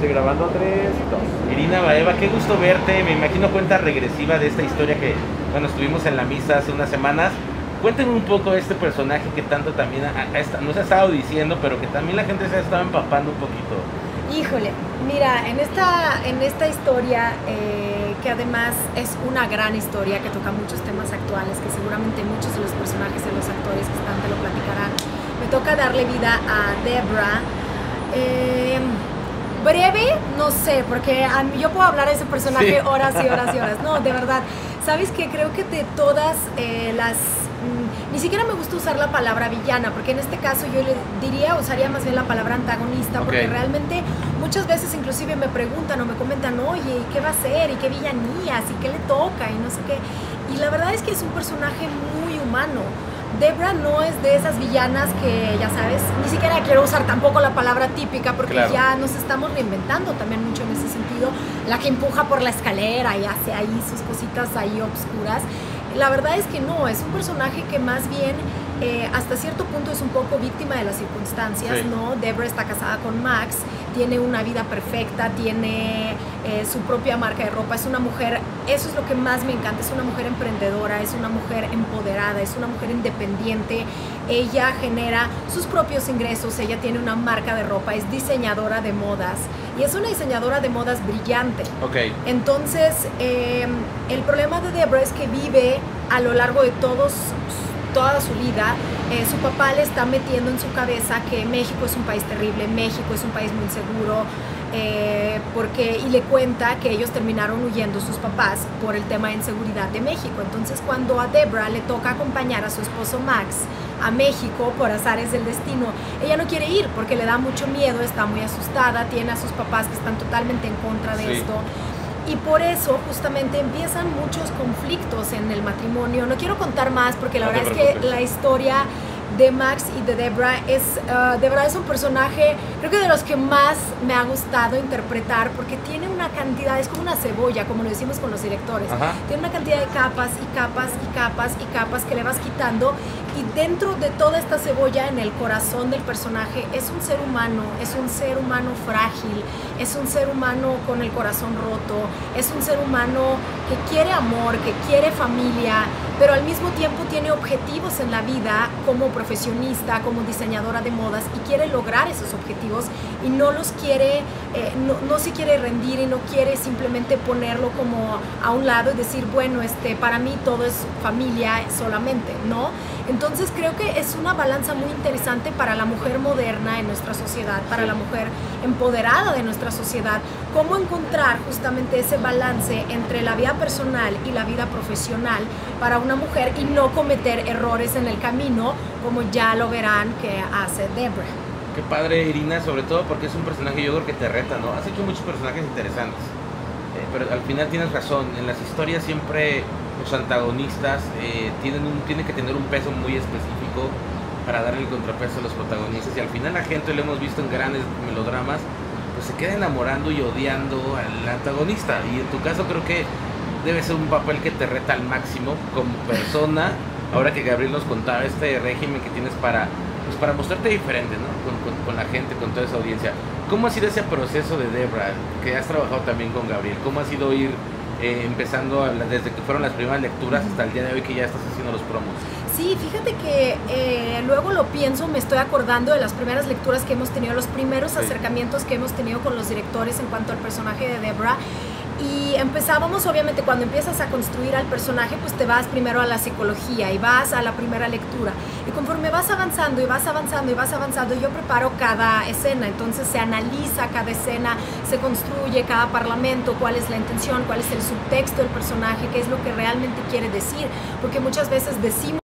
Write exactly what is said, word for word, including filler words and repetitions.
Estoy grabando tres, dos. Irina Baeva, qué gusto verte. Me imagino cuenta regresiva de esta historia que, bueno, estuvimos en la misa hace unas semanas. Cuéntenme un poco de este personaje que tanto también a, a esta, no se ha estado diciendo, pero que también la gente se ha estado empapando un poquito. Híjole, mira, en esta, en esta historia, eh, que además es una gran historia que toca muchos temas actuales, que seguramente muchos de los personajes de los actores que están te lo platicarán, me toca darle vida a Deborah. Eh, breve, no sé, porque a mí, yo puedo hablar de ese personaje sí. horas y horas y horas. No, de verdad, ¿sabes qué? Creo que de todas eh, las... Ni siquiera me gusta usar la palabra villana, porque en este caso yo le diría, usaría más bien la palabra antagonista, porque okay. realmente muchas veces inclusive me preguntan o me comentan, oye, ¿y qué va a ser? ¿Y qué villanías? ¿Y qué le toca? Y no sé qué. Y la verdad es que es un personaje muy humano. Deborah no es de esas villanas que, ya sabes, ni siquiera quiero usar tampoco la palabra típica, porque claro. ya nos estamos reinventando también mucho en ese sentido. La que empuja por la escalera y hace ahí sus cositas ahí obscuras. La verdad es que no, es un personaje que más bien eh, hasta cierto punto es un poco víctima de las circunstancias, sí. ¿no? Deborah está casada con Max, tiene una vida perfecta, tiene eh, su propia marca de ropa, es una mujer, eso es lo que más me encanta, es una mujer emprendedora, es una mujer empoderada, es una mujer independiente, ella genera sus propios ingresos, ella tiene una marca de ropa, es diseñadora de modas y es una diseñadora de modas brillante. Okay. Entonces, eh, el problema de Deborah es que vive a lo largo de todos toda su vida, eh, su papá le está metiendo en su cabeza que México es un país terrible, México es un país muy inseguro, eh, porque, y le cuenta que ellos terminaron huyendo sus papás por el tema de inseguridad de México. Entonces cuando a Deborah le toca acompañar a su esposo Max a México por azares del destino, ella no quiere ir porque le da mucho miedo, está muy asustada, tiene a sus papás que están totalmente en contra de sí. esto. Y por eso justamente empiezan muchos conflictos en el matrimonio. No quiero contar más porque la no verdad es que la historia de Max y de Deborah es, uh, de verdad es un personaje, creo que de los que más me ha gustado interpretar, porque tiene una cantidad, es como una cebolla, como lo decimos con los directores. Ajá. Tiene una cantidad de capas y capas y capas y capas que le vas quitando, y dentro de toda esta cebolla, en el corazón del personaje, es un ser humano, es un ser humano frágil, es un ser humano con el corazón roto, es un ser humano que quiere amor, que quiere familia, pero al mismo tiempo tiene objetivos en la vida como profesionista, como diseñadora de modas, y quiere lograr esos objetivos y no los quiere, eh, no, no se quiere rendir y no quiere simplemente ponerlo como a un lado y decir, bueno, este, para mí todo es familia solamente, ¿no? Entonces creo que es una balanza muy interesante para la mujer moderna en nuestra sociedad, para la mujer empoderada de nuestra sociedad, cómo encontrar justamente ese balance entre la vida personal y la vida profesional para una mujer y no cometer errores en el camino, como ya lo verán que hace Deborah. Qué padre, Irina, sobre todo porque es un personaje, yo creo que te reta, ¿no? Has hecho muchos personajes interesantes, eh, pero al final tienes razón, en las historias siempre los antagonistas eh, tienen, un, tienen que tener un peso muy específico para darle el contrapeso a los protagonistas, y al final la gente, lo hemos visto en grandes melodramas, pues se queda enamorando y odiando al antagonista, y en tu caso creo que debe ser un papel que te reta al máximo como persona. Ahora que Gabriel nos contaba este régimen que tienes para, pues para mostrarte diferente, ¿no? Con, con, con la gente, con toda esa audiencia. ¿Cómo ha sido ese proceso de Deborah, que has trabajado también con Gabriel? ¿Cómo ha sido ir eh, empezando a, desde que fueron las primeras lecturas hasta el día de hoy que ya estás haciendo los promos? Sí, fíjate que eh, luego lo pienso, me estoy acordando de las primeras lecturas que hemos tenido, los primeros sí. acercamientos que hemos tenido con los directores en cuanto al personaje de Deborah. Y empezábamos, obviamente, cuando empiezas a construir al personaje, pues te vas primero a la psicología y vas a la primera lectura. Y conforme vas avanzando y vas avanzando y vas avanzando, yo preparo cada escena. Entonces se analiza cada escena, se construye cada parlamento, cuál es la intención, cuál es el subtexto del personaje, qué es lo que realmente quiere decir. Porque muchas veces decimos